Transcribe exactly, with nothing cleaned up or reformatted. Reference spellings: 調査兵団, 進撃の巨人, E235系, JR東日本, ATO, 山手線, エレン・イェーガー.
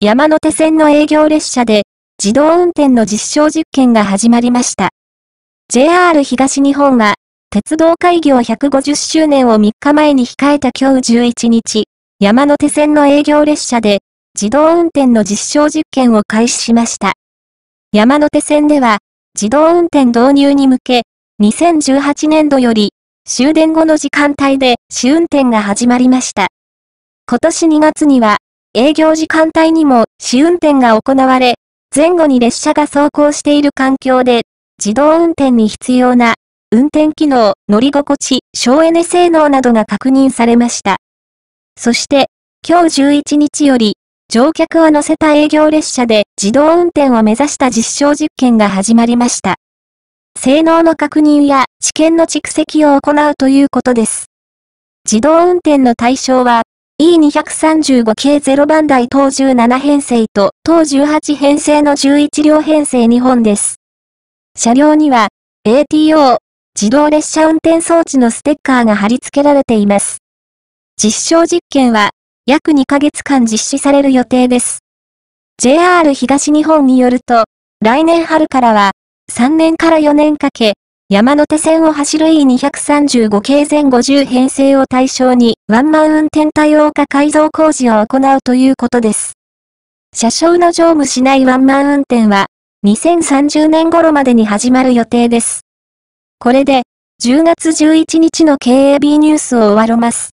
山手線の営業列車で自動運転の実証実験が始まりました。ジェイアール 東日本は、鉄道開業ひゃくごじゅっしゅうねんをみっかまえに控えた今日じゅういちにち、山手線の営業列車で自動運転の実証実験を開始しました。山手線では、自動運転導入に向け、にせんじゅうはちねんどより終電後の時間帯で試運転が始まりました。今年にがつには、営業時間帯にも試運転が行われ、前後に列車が走行している環境で、自動運転に必要な、運転機能、乗り心地、省エネ性能などが確認されました。そして、今日じゅういちにちより、乗客を乗せた営業列車で自動運転を目指した実証実験が始まりました。性能の確認や知見の蓄積を行うということです。自動運転の対象は、イーにひゃくさんじゅうご 系ゼロばん台等じゅうななへんせいと等じゅうはちへんせいのじゅういちりょうへんせいにほんです。車両には エーティーオー 自動列車運転装置のステッカーが貼り付けられています。実証実験は約にかげつかん実施される予定です。ジェイアール 東日本によると、来年春からはさんねんからよねんかけ、山手線を走る イーにひゃくさんじゅうご 系ぜんごじゅうへんせいを対象にワンマン運転対応化改造工事を行うということです。車掌の乗務しないワンマン運転はにせんさんじゅうねん頃までに始まる予定です。これでじゅうがつじゅういちにちのケーエービーニュースを終わります。